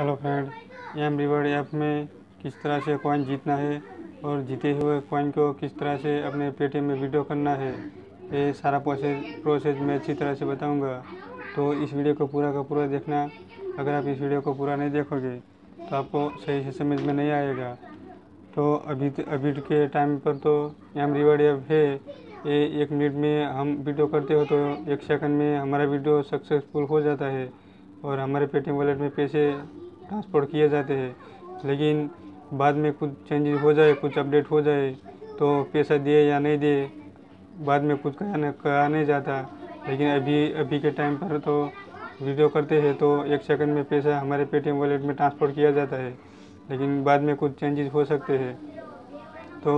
Hello friend, M reward app में किस तरह से कॉइन जीतना है और जीते हुए कॉइन को किस तरह से अपने पेटीएम में विड्रॉ करना है, ये सारा प्रोसेस मैं अच्छी तरह से बताऊंगा। तो इस वीडियो को पूरा का पूरा देखना। अगर आप इस वीडियो को पूरा नहीं देखोगे तो आपको सही से समझ में नहीं आएगा। तो अभी के टाइम पर तो एम रिवॉर्ड ऐप है, ये 1 मिनट में हम वीडियो करते हो तो 1 सेकंड में हमारा वीडियो सक्सेसफुल हो जाता है और हमारे पेटीएम वॉलेट में पैसे ट्रांसफ़र किए जाते हैं। लेकिन बाद में कुछ चेंजेस हो जाए, कुछ अपडेट हो जाए तो पैसा दिए या नहीं दिए बाद में कुछ कहा नहीं जाता। लेकिन अभी के टाइम पर तो वीडियो करते हैं तो 1 सेकंड में पैसा हमारे पेटीएम वॉलेट में ट्रांसफ़र किया जाता है, लेकिन बाद में कुछ चेंजेस हो सकते हैं। तो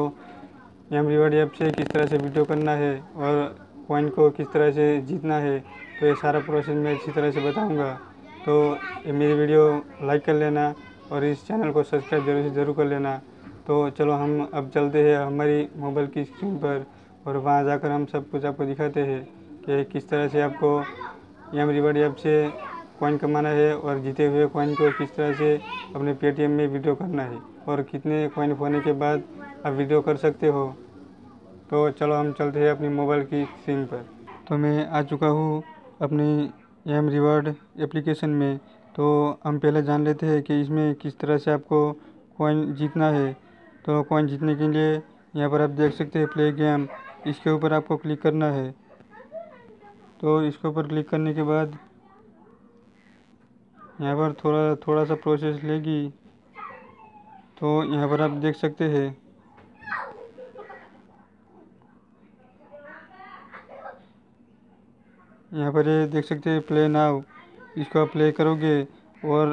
एम रिवॉर्ड ऐप से किस तरह से वीडियो करना है और कॉइन को किस तरह से जीतना है, तो ये सारा प्रोसेस मैं अच्छी तरह से बताऊँगा। तो मेरी वीडियो लाइक कर लेना और इस चैनल को सब्सक्राइब जरूर से ज़रूर कर लेना। तो चलो हम अब चलते हैं हमारी मोबाइल की स्क्रीन पर और वहां जाकर हम सब कुछ आपको दिखाते हैं कि किस तरह से आपको एम रिवॉर्ड ऐप से कॉइन कमाना है और जीते हुए कॉइन को किस तरह से अपने पेटीएम में विड्रॉ करना है और कितने कॉइन होने के बाद आप विड्रॉ कर सकते हो। तो चलो हम चलते हैं अपनी मोबाइल की स्क्रीन पर। तो मैं आ चुका हूँ अपनी एम रिवॉर्ड एप्लीकेशन में। तो हम पहले जान लेते हैं कि इसमें किस तरह से आपको कॉइन जीतना है। तो कॉइन जीतने के लिए यहाँ पर आप देख सकते हैं प्ले गेम, इसके ऊपर आपको क्लिक करना है। तो इसके ऊपर क्लिक करने के बाद यहाँ पर थोड़ा सा प्रोसेस लेगी। तो यहाँ पर आप देख सकते हैं प्ले नाउ, इसको आप प्ले करोगे और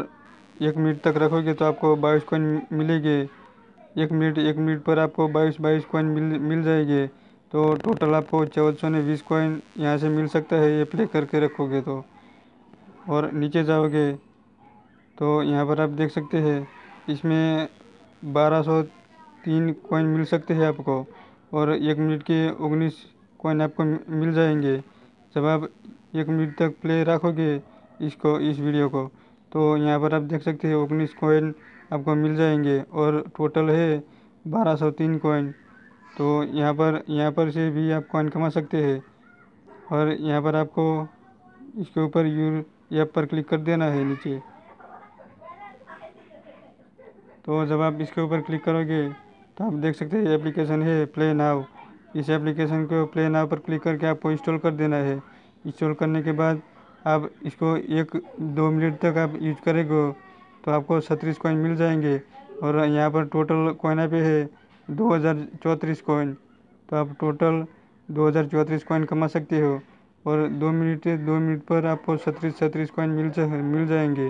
1 मिनट तक रखोगे तो आपको 22 कॉइन मिलेंगे। 1 मिनट पर आपको 22 कॉइन मिल जाएंगे। तो टोटल आपको 1420 कॉइन यहाँ से मिल सकता है, ये प्ले करके रखोगे तो। और नीचे जाओगे तो यहाँ पर आप देख सकते हैं इसमें 1203 कॉइन मिल सकते हैं आपको और 1 मिनट के 19 कॉइन आपको मिल जाएंगे जब आप 1 मिनट तक प्ले रखोगे इस वीडियो को। तो यहाँ पर आप देख सकते हैं 19 कॉइन आपको मिल जाएंगे और टोटल है 1203 कॉइन। तो यहाँ पर से भी आप कॉइन कमा सकते हैं। और यहाँ पर आपको इसके ऊपर यूर ऐप पर क्लिक कर देना है नीचे। तो जब आप इसके ऊपर क्लिक करोगे तो आप देख सकते हैं एप्लीकेशन है प्ले नाउ। इस एप्लीकेशन को प्ले नाउ पर क्लिक करके आपको इंस्टॉल कर देना है। इंस्टॉल करने के बाद आप इसको 1-2 मिनट तक आप यूज करेंगे तो आपको 37 कॉइन मिल जाएंगे और यहाँ पर टोटल कॉइन पे है 2034 कॉइन। तो आप टोटल 2034 कॉइन कमा सकते हो और 2 मिनट पर आपको 37 कॉइन मिल जाएंगे।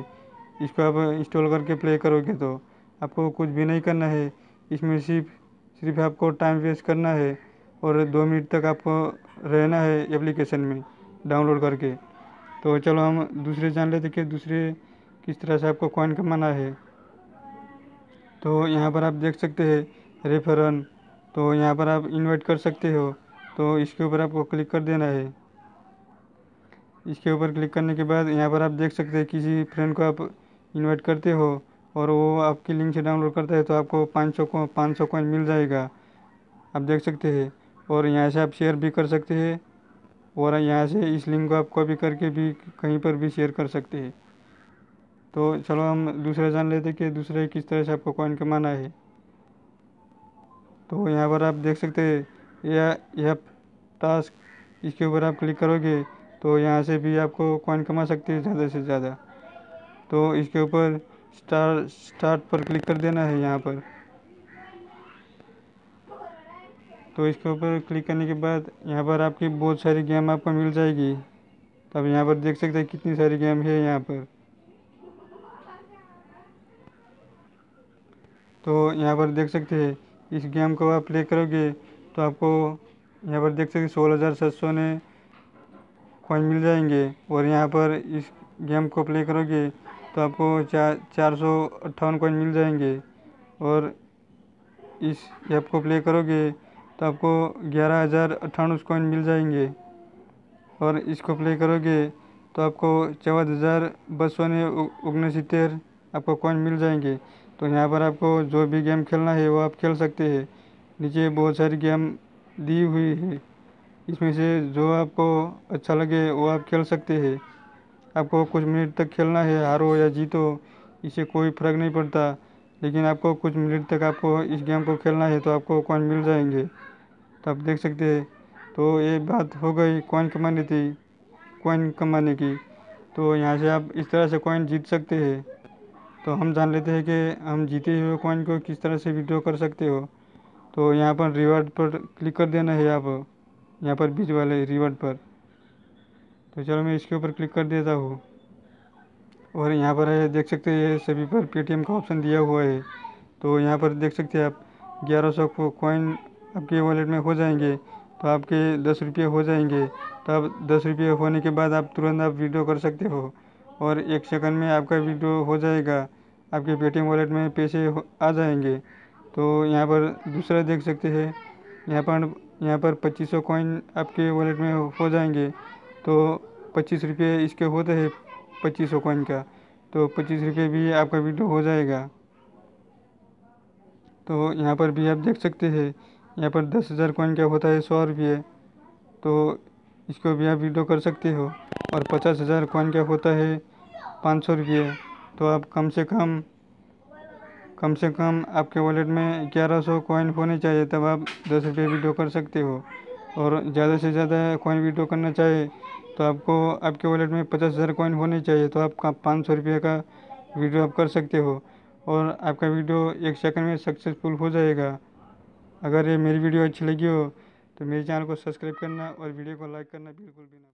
इसको आप इंस्टॉल करके प्ले करोगे तो आपको कुछ भी नहीं करना है, इसमें सिर्फ आपको टाइम वेस्ट करना है और 2 मिनट तक आपको रहना है एप्लीकेशन में डाउनलोड करके। तो चलो हम दूसरे जान लेते कि दूसरे किस तरह से आपको कॉइन कमाना है। तो यहाँ पर आप देख सकते हैं रेफरन, तो यहाँ पर आप इनवाइट कर सकते हो। तो इसके ऊपर आपको क्लिक कर देना है। इसके ऊपर क्लिक करने के बाद यहाँ पर आप देख सकते हैं किसी फ्रेंड को आप इनवाइट करते हो और वो आपकी लिंक से डाउनलोड करता है तो आपको 500 कॉइन मिल जाएगा, आप देख सकते हैं। और यहाँ से आप शेयर भी कर सकते हैं और यहाँ से इस लिंक को आप कॉपी करके भी कहीं पर भी शेयर कर सकते हैं। तो चलो हम दूसरा जान लेते हैं कि दूसरे किस तरह से आपको कॉइन कमाना है। तो यहाँ पर आप देख सकते हैं यह टास्क, इसके ऊपर आप क्लिक करोगे तो यहाँ से भी आपको कॉइन कमा सकते हैं ज़्यादा से ज़्यादा। तो इसके ऊपर स्टार्ट पर क्लिक कर देना है यहाँ पर। तो इसके ऊपर क्लिक करने के बाद यहाँ पर आपकी बहुत सारी गेम आपको मिल जाएगी। तो अब यहाँ पर देख सकते हैं कितनी सारी गेम है यहाँ पर। तो यहाँ पर देख सकते हैं इस गेम को आप प्ले करोगे तो आपको यहाँ पर देख सकते हैं 16700 कॉइन मिल जाएंगे और यहाँ पर इस गेम को प्ले करोगे तो आपको 458 कॉइन मिल जाएंगे और इस ऐप को प्ले करोगे तो आपको 11098 कॉइन मिल जाएंगे और इसको प्ले करोगे तो आपको 14279 आपको कॉइन मिल जाएंगे। तो यहाँ पर आपको जो भी गेम खेलना है वो आप खेल सकते हैं। नीचे बहुत सारी गेम दी हुई है, इसमें से जो आपको अच्छा लगे वो आप खेल सकते हैं। आपको कुछ मिनट तक खेलना है, हारो या जीतो इससे कोई फर्क नहीं पड़ता, लेकिन आपको कुछ मिनट तक आपको इस गेम को खेलना है तो आपको कॉइन मिल जाएंगे। तो आप देख सकते हैं। तो ये बात हो गई कॉइन कमाने की। तो यहाँ से आप इस तरह से कॉइन जीत सकते हैं। तो हम जान लेते हैं कि हम जीते हुए कॉइन को किस तरह से विड्रॉ कर सकते हो। तो यहाँ पर रिवार्ड पर क्लिक कर देना है, आप यहाँ पर बीच वाले रिवार्ड पर। तो चलो मैं इसके ऊपर क्लिक कर देता हूँ। और यहाँ पर है, देख सकते हैं सभी पर पेटीएम का ऑप्शन दिया हुआ है। तो यहाँ पर देख सकते हैं आप 1100 कॉइन आपके वॉलेट में हो जाएंगे, तो आपके 10 रुपये हो जाएंगे। तो आप 10 रुपये होने के बाद आप तुरंत आप विड्रॉ कर सकते हो और 1 सेकंड में आपका विड्रॉ हो जाएगा, आपके पेटीएम वॉलेट में पैसे आ जाएंगे। तो यहाँ पर दूसरा देख सकते हैं, यहाँ पर 2500 कॉइन आपके वॉलेट में हो जाएंगे। तो 25 रुपये इसके होते हैं 2500 कॉइन का, तो 25 रुपये भी आपका विड्रॉ हो जाएगा। तो यहाँ पर भी आप देख सकते हैं, यहाँ पर 10,000 कॉइन का होता है 100 रुपये, तो इसको भी आप विड्रॉ कर सकते हो। और 50,000 कॉइन का होता है 500 रुपये, तो आप कम से कम आपके वॉलेट में 1100 कॉइन होने चाहिए, तब आप 10 रुपये विड्रॉ कर सकते हो। और ज़्यादा से ज़्यादा कॉइन विड्रॉ करना चाहे तो आपको आपके वॉलेट में 50,000 कॉइन होने चाहिए, तो आप 500 रुपये का विड्रॉ आप कर सकते हो और आपका वीडियो 1 सेकंड में सक्सेसफुल हो जाएगा। अगर ये मेरी वीडियो अच्छी लगी हो तो मेरे चैनल को सब्सक्राइब करना और वीडियो को लाइक करना बिल्कुल भी ना भूलें।